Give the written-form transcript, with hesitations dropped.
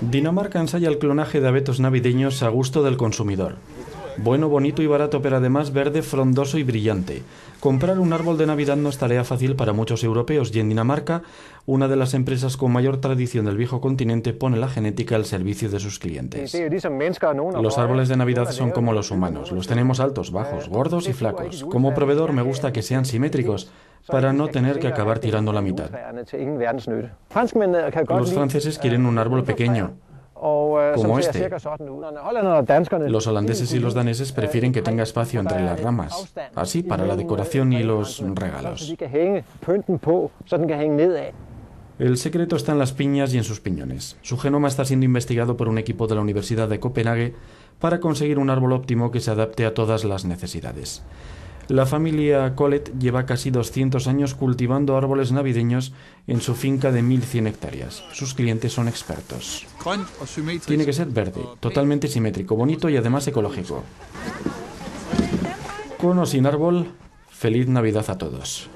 Dinamarca ensaya el clonaje de abetos navideños a gusto del consumidor. Bueno, bonito y barato, pero además verde, frondoso y brillante. Comprar un árbol de Navidad no es tarea fácil para muchos europeos, y en Dinamarca, una de las empresas con mayor tradición del viejo continente pone la genética al servicio de sus clientes. Los árboles de Navidad son como los humanos, los tenemos altos, bajos, gordos y flacos. Como proveedor me gusta que sean simétricos, para no tener que acabar tirando la mitad. Los franceses quieren un árbol pequeño, como este. Los holandeses y los daneses prefieren que tenga espacio entre las ramas, así para la decoración y los regalos. El secreto está en las piñas y en sus piñones. Su genoma está siendo investigado por un equipo de la Universidad de Copenhague para conseguir un árbol óptimo que se adapte a todas las necesidades. La familia Collet lleva casi 200 años cultivando árboles navideños en su finca de 1.100 hectáreas. Sus clientes son expertos. Tiene que ser verde, totalmente simétrico, bonito y además ecológico. Con o sin árbol, feliz Navidad a todos.